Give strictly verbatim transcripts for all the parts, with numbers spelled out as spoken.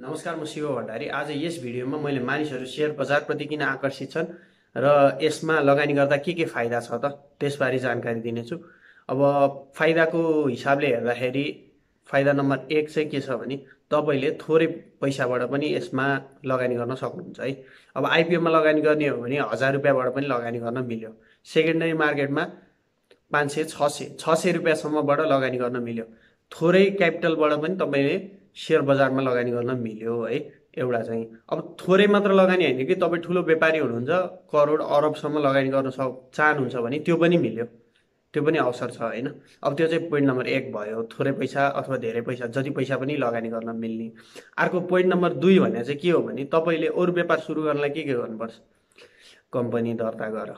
नमस्कार, म शिव भण्डारी। आज यस भिडियोमा मैले मानिसहरु शेयर बजारप्रति किन आकर्षित छन् र यसमा लगानी गर्दा के के फाइदा छ त त्यसबारे जानकारी दिनेछु। अब फाइदाको हिसाबले हेर्दाखेरि फाइदा नम्बर एक चाहिँ के छ भने तपाईले थोरै पैसाबाट पनि यसमा लगानी गर्न सक्नुहुन्छ है। अब आइपीओमा लगानी गर्ने हो भने हजार रुपैयाँबाट पनि लगानी गर्न मिल्यो, सेकेन्डरी मार्केटमा पाँच सय छ सय छ सय रुपैयाँसम्मबाट लगानी गर्न मिल्यो। थोरै क्यापिटलबाट पनि तपाईले शेयर बजारमा लगानी गर्न मिल्यो है एउटा चाहिँ। अब थोरै मात्र लगानी हैन कि तपाई ठूलो व्यापारी हुनुहुन्छ, करोड अरबसम्म लगानी गर्न चाहनुहुन्छ भने त्यो पनि मिल्यो, त्यो पनि अवसर छ हैन। अब त्यो चाहिँ पोइन्ट नम्बर एक भयो, थोरै पैसा अथवा धेरै पैसा जति पैसा पनि लगानी गर्न मिल्ने। अर्को पोइन्ट नम्बर दुई भने चाहिँ के हो भने तपाईले अरु व्यापार सुरु गर्नलाई के के गर्नुपर्छ, कम्पनी दर्ता गर,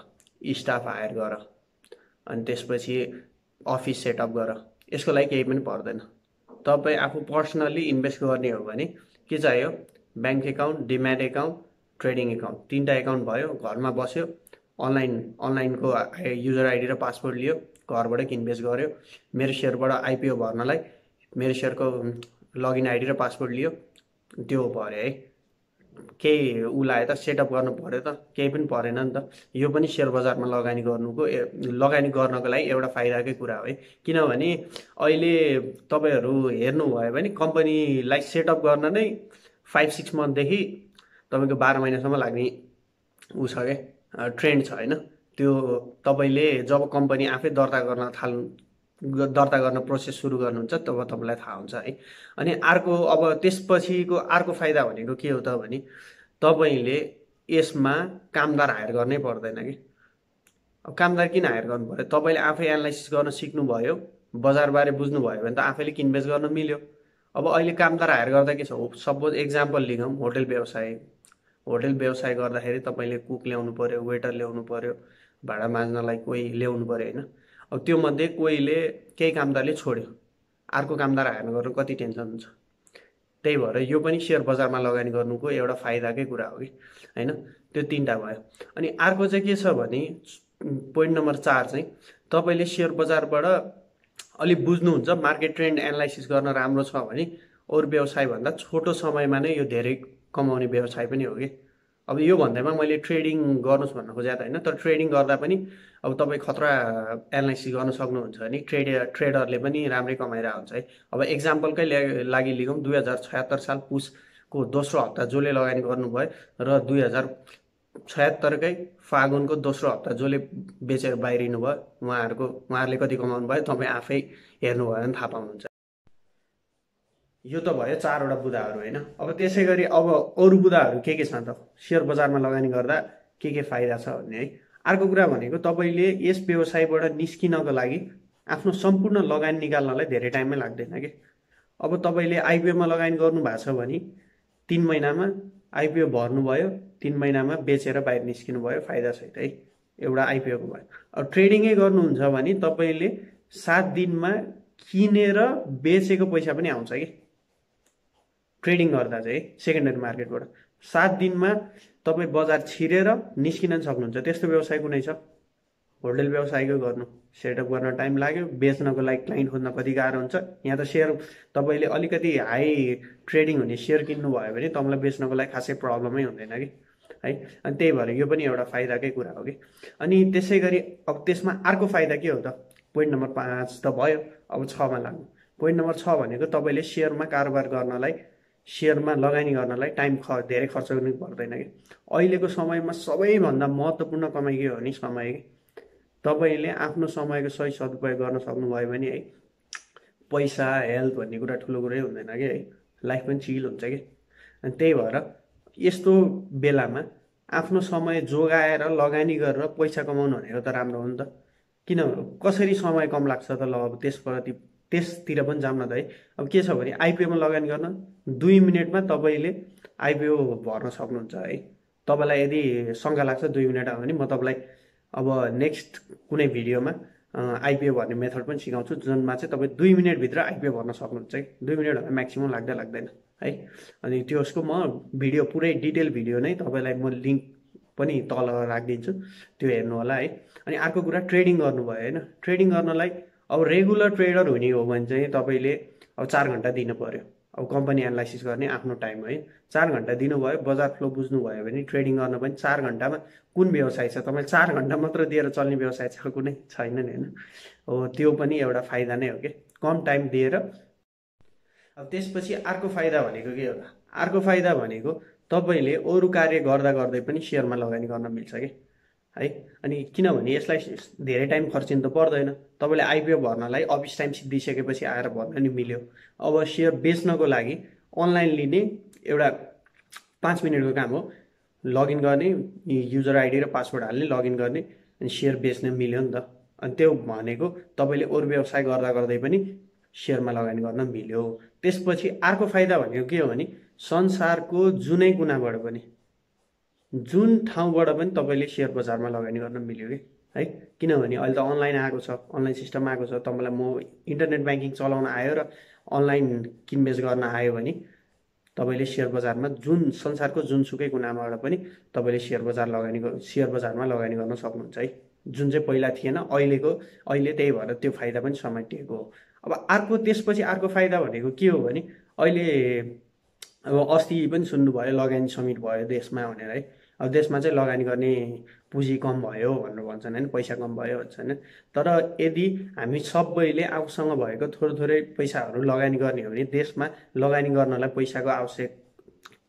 स्टाफ हायर गर, अनि त्यसपछि अफिस सेटअप गर। यसको लागि केही पनि पर्दैन, तपाई आफू पर्सनली इन्भेस्ट गर्ने हो भने के चाहियो, bank account, demat account, trading account, तीनटा एकाउन्ट भयो। घरमा बस्यो, अनलाइन अनलाइनको युजर आइडी र पासवर्ड लियो, घरबाट इन्भेस्ट गर्यो, मेरो शेयरबाट आइपीओ भर्नलाई मेरो शेयरको लगइन आइडी र पासवर्ड लियो, त्यो भर्यो है। केही उलाई त सेटअप गर्नु पर्यो त, केही पनि परेन नि त। यो पनि शेयर बजारमा लगानी गर्नुको लगानी गर्नको लागि एउटा फाइदाकै कुरा हो है। किनभने अहिले तपाईहरु हेर्नुभयो भने कम्पनीलाई सेटअप गर्न नै पाँच छह मन्थ देखि तपाईको बाह्र महिनासम्म लाग्ने उ छ के ट्रेन्ड छ हैन। त्यो तपाईले जब कम्पनी आफै दर्ता गर्न थाल्नु दर्ता गर्न प्रोसेस सुरु गर्नुहुन्छ तब तपाईलाई थाहा हुन्छ है। अनि अर्को अब त्यसपछिको अर्को फाइदा भनेको के हो त भने तपाईले यसमा कामदार हायर गर्नै पर्दैन कि। अब कामदार किन हायर गर्नु पर्यो, तपाईले आफै एनालाइसिस गर्न सिक्नुभयो, बजारबारे बुझ्नुभयो भने त आफैले किनबेच गर्न मिल्यो। अब अहिले कामदार हायर गर्दा के छ, सपोज एक्जाम्पल लिगौँ, होटल व्यवसाय होटल व्यवसाय गर्दाखेरि तपाईले कुक ल्याउनु पर्यो, वेटर ल्याउनु पर्यो, भाडा माझ्नलाई कोही ल्याउनु पर्यो हैन। अब त्यो मध्ये कोहीले केही कामदारले छोड्यो, अर्को कामदार हायर गर्न कति टेन्सन हुन्छ। त्यही भएर यो पनि शेयर बजारमा लगानी गर्नुको एउटा फाइदाकै कुरा हो कि हैन। त्यो तीनटा भयो। अनि अर्को चाहिँ के छ भने पोइन्ट नम्बर चार चाहिँ तपाईले शेयर बजारबाट अलि बुझ्नुहुन्छ, मार्केट ट्रेन्ड एनालाइसिस गर्न राम्रो छ भने अरु व्यवसाय भन्दा छोटो समयमा नै यो धेरै कमाउने व्यवसाय पनि हो कि। अब यो भन्दैमा मैले ट्रेडिङ गर्नुस् भन्न खोजेको हैन, तर ट्रेडिङ गर्दा पनि अब तपाई खतरा एनालाइसिस गर्न सक्नुहुन्छ भने ट्रेड ट्रेडरले पनि राम्रै कमाइरहेको हुन्छ है। अब एक्जाम्पलकै लागि लिगौँ, दुई हजार छयहत्तर साल पुसको दोस्रो हप्ता जसले लगानी गर्नुभयो र दुई हजार छयहत्तरकै फागुनको दोस्रो हप्ता जसले बेचेर बाहिरिनु भयो उहाँहरूको उहाँहरूले कति कमाउनु भयो तपाई आफै हेर्नुभयो भने थाहा पाउनुहुन्छ। यो त भयो चारवटा बुदाहरू हैन। अब त्यसै गरी अब अरु बुदाहरू के के छन् त शेयर बजारमा लगानी गर्दा के के फाइदा छ भन्ने है। अर्को कुरा भनेको तपाईले यस व्यवसायबाट निस्किनको लागि आफ्नो सम्पूर्ण लगानी निकाल्नलाई धेरै टाइममै लाग्दैन के। अब तपाईले आइपीओमा लगानी गर्नुभएको छ भने तीन महिनामा आइपीओ भर्नुभयो, तीन महिनामा बेचेर बाहिर निस्किनु भयो फाइदा सहित है, एउटा आइपीओको भयो। अब ट्रेडिङै गर्नुहुन्छ भने तपाईले सात दिनमा किनेर बेचेको पैसा पनि आउँछ के। ट्रेडिङ गर्दा चाहिँ सेकेन्डरी मार्केटबाट सात दिनमा तपाई बजार छिरेर निस्किन सक्नुहुन्छ। त्यस्तो व्यवसाय कुनै छ? होटल व्यवसायको गर्नु, सेटअप गर्न टाइम लाग्यो, बेच्नको लागि क्लाइन्ट खोज्न कति गाह्रो हुन्छ। यहाँ त शेयर तपाईले अलिकति हाई ट्रेडिङ हुने शेयर किन्नुभयो भने तपाईँलाई बेच्नको लागि खासै प्रब्लमै हुँदैन कि है। अनि त्यही भएर यो पनि एउटा फाइदाकै कुरा हो कि। अनि त्यसै गरी अब त्यसमा अर्को फाइदा के हो त, पोइन्ट नम्बर पाँच त भयो। अब छमा लाग्नु, पोइन्ट नम्बर छ भनेको तपाईँले शेयरमा कारोबार गर्नलाई शेयरमा लगानी गर्नलाई टाइम ख धेरै खर्च गर्नु पर्दैन कि। अहिलेको समयमा सबैभन्दा महत्त्वपूर्ण कमाइ के हो नि समय। तपाईले आफ्नो समयको सही सदुपयोग गर्न सक्नुभयो भने है पैसा हेल्थ भन्ने कुरा ठुलो कुरै हुँदैन कि है, लाइफ पनि चिल हुन्छ कि। अनि त्यही भएर यस्तो बेलामा आफ्नो समय जोगाएर लगानी गरेर पैसा कमाउनु भनेको त राम्रो हो नि त। किन कसरी समय कम लाग्छ त, ल अब त्यसप्रति त्यसतिर पनि जाम न त है। अब के छ भने आइपीओमा लगानी गर्न दुई मिनटमा तपाईले आइपीओ भर्न सक्नुहुन्छ है। तपाईलाई यदि शङ्का लाग्छ दुई मिनट हो भने म तपाईँलाई अब नेक्स्ट कुनै भिडियोमा आइपीओ भन्ने मेथड पनि सिकाउँछु, जुनमा चाहिँ तपाईँ दुई मिनटभित्र आइपीओ भर्न सक्नुहुन्छ है। दुई मिनट भन्दा म्याक्सिमम लाग्दै लाग्दैन है। अनि त्यसको म भिडियो पुरै डिटेल भिडियो नै तपाईँलाई म लिङ्क पनि तल राखिदिन्छु, त्यो हेर्नु होला है। अनि अर्को कुरा ट्रेडिङ गर्नुभयो होइन, ट्रेडिङ गर्नलाई अब रेगुलर ट्रेडर हुने हो भने चाहिँ तपाईले अब चार घन्टा दिनु पर्यो। अब कंपनी एनालाइसिस गर्ने आफ्नो टाइम है चार घंटा दिनुभयो बजार फ्लो बुझ्नुभयो भने ट्रेडिङ गर्न पनि चार घंटा में कुन व्यवसाय छ तपाईले चार घंटा मात्र दिएर चल्ने व्यवसाय छ कुनै छैन नि हैन हो त्यो पनि एउटा फाइदा नै हो के कम टाइम दिएर। अब त्यसपछि अर्को फाइदा भनेको के होला अर्को फाइदा भनेको तपाईले अरु कार्य गर्दा गर्दै पनि शेयरमा लगानी गर्न मिल्छ के है अनि किनभने यसलाई धेरै टाइम खर्चिन त पर्दैन तपाईले आईपीओ भर्नलाई अफिस टाइम सिद्धिसकेपछि आएर भर्न नि मिल्यो। अब शेयर बेच्नको लागि अनलाइन लिने एउटा पाँच मिनेटको काम हो लगइन गर्ने युजर आइडी र पासवर्ड हाल्ने लगइन गर्ने अनि शेयर बेच्न मिल्यो नि त अनि त्यो भनेको तपाईले अरु व्यवसाय गर्दा गर्दै पनि शेयरमा लगानी गर्न मिल्यो। त्यसपछि अर्को फाइदा भनेको के हो भने संसारको जुनै कुनाबाट पनि जुन ठाउँबाट पनि तपाईले शेयर बजारमा लगानी गर्न मिल्यो के है किनभने अहिले त अनलाइन आएको छ अनलाइन सिस्टम आएको छ तपाईलाई म इन्टरनेट बैंकिङ चलाउन आयो र अनलाइन किनबेच गर्न आयो भने तपाईले शेयर बजारमा जुन संसारको जुनसुकै कुनाबाट पनि तपाईले शेयर बजार लगानी शेयर बजारमा लगानी गर्न सक्नुहुन्छ है जुन चाहिँ पहिला थिएन अहिलेको अहिले त्यही भएर त्यो फाइदा पनि समेटिएको हो। अब अर्को त्यसपछि अर्को फाइदा भनेको के हो भने अहिले अब अस्ति पनि सुन्नुभयो लगानी समिट भयो देशमा भनेर है अब देशमा चाहिँ लगानी गर्ने पुँजी कम भयो भनेर भन्छन् हैन पैसा कम भयो भन्छन् तर यदि हामी सबैले आफूसँग भएको थोरै थोरै पैसाहरू लगानी गर्ने हो भने देशमा लगानी गर्नलाई पैसाको आवश्यक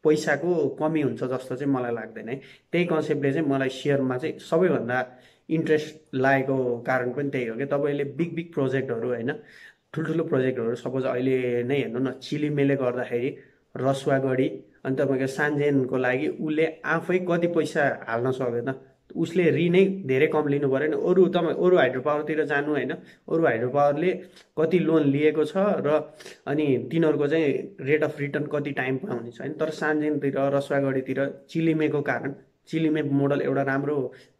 पैसाको कमी हुन्छ जस्तो चाहिँ मलाई लाग्दैन है त्यही कन्सेप्टले चाहिँ मलाई शेयरमा चाहिँ सबैभन्दा इन्ट्रेस्ट लागेको कारण पनि त्यही हो कि तपाईले बिग बिग प्रोजेक्टहरू हैन ठुलठुलो प्रोजेक्टहरू सपोज अहिले नै हेर्नु न चिलिमेले गर्दाखेरि रसुवागढी अनि तपाईको सान्जेनको लागि उले आफै कति पैसा हाल्न सक्यो त उसले ऋण नै धेरै कम लिनु पर्यो नि अरु तपाई अरु हाइड्रो पावरतिर जानु हैन अरु हाइड्रो पावरले कति लोन लिएको छ र अनि तिनीहरुको चाहिँ रेट अफ रिटर्न कति टाइम पाउने छ हैन तर सान्जेनतिर रसुवागढीतिर चिलिमेको कारण चिलिमे मोडल एउटा राम्रो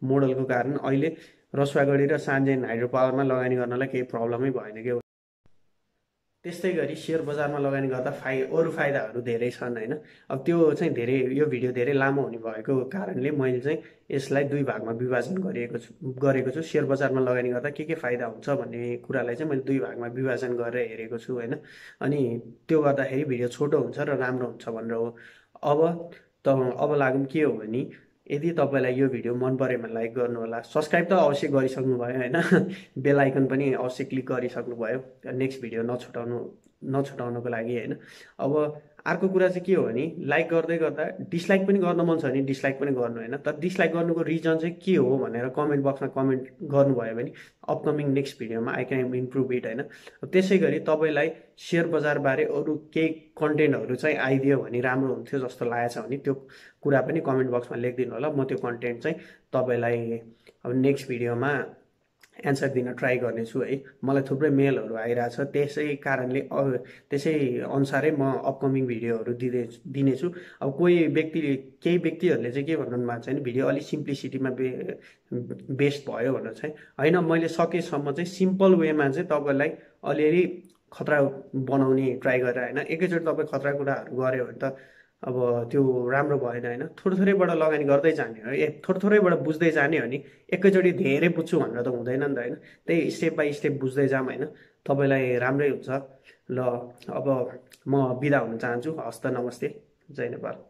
मोडलको कारण अहिले रसुवागढी र सान्जेन हाइड्रो पावरमा लगानी गर्नलाई केही प्रब्लमै भएन के। त्यस्तै गरी शेयर बजारमा लगानी गर्दा फाइ अरु फाइदाहरू धेरै छन् हैन अब त्यो चाहिँ धेरै यो भिडियो धेरै लामो हुने भएको कारणले मैले चाहिँ यसलाई दुई भागमा विभाजन गरिएको छु गरेको छु शेयर बजारमा लगानी गर्दा के के फाइदा हुन्छ भन्ने कुरालाई चाहिँ मैले दुई भागमा विभाजन गरेर हेरेको छु हैन अनि त्यो गर्दाखेरि भिडियो छोटो हुन्छ र राम्रो हुन्छ भनेर हो। अब त अब लागौं के हो भने यदि तपाईलाई यो भिडियो मन परेमा लाइक गर्नु होला सब्स्क्राइब त अवश्य गरिसक्नु भयो हैन बेल आइकन पनि अवश्य क्लिक गरिसक्नु भयो नेक्स्ट भिडियो नछुटाउनु नछुटाउनुको लागि हैन। अब अर्को कुरा चाहिँ के हो भने लाइक गर्दै गर्दा डिसलाइक पनि गर्न मन छ भने डिसलाइक पनि गर्नु हैन तर डिसलाइक गर्नुको रिजन चाहिँ के हो भनेर कमेन्ट बक्समा कमेन्ट गर्नुभयो भने अपकमिङ नेक्स्ट भिडियोमा आई क्यान इम्प्रुभ इट हैन। त्यसैगरी तपाईलाई शेयर बजार बारे अरु केही कन्टेन्टहरु चाहिँ आइदियो भने राम्रो हुन्थ्यो जस्तो लागेछ भने त्यो कुरा पनि कमेन्ट बक्समा लेखदिनु होला म त्यो कन्टेन्ट चाहिँ तपाईलाई अब नेक्स्ट भिडियोमा एन्सर दिन ट्राई गर्नेछु है। मलाई थुप्रै मेलहरु आइरा छ त्यसै कारणले त्यसै अनुसारै म अपकमिङ भिडियोहरु दिने दिनेछु। अब कोही व्यक्ति केही व्यक्तिहरुले चाहिँ के भन्नु भएको छ नि भिडियो अलि सिम्प्लिसिटीमा बे, बेस्ड भयो भनेर चाहिँ हैन मैले सकेसम्म चाहिँ सिम्पल वेमा चाहिँ तपाईलाई अलिअलि खतरा बनाउने ट्राई गरेर हैन एकैचोटी तपाई खतरा कुराहरु गर्यो भने त अब त्यो राम्रो भएन हैन थोरै थोरैबाट लगानी गर्दै जाने हो थोरै थोरैबाट बुझ्दै जाने हो नि एकैचोटी धेरै बुझ्छु भनेर त हुँदैन नि त हैन त्यही स्टेप बाइ स्टेप बुझ्दै जाम हैन तपाईलाई राम्रै हुन्छ। ल अब म बिदा हुन चाहन्छु हस्त नमस्ते जय नेपाल।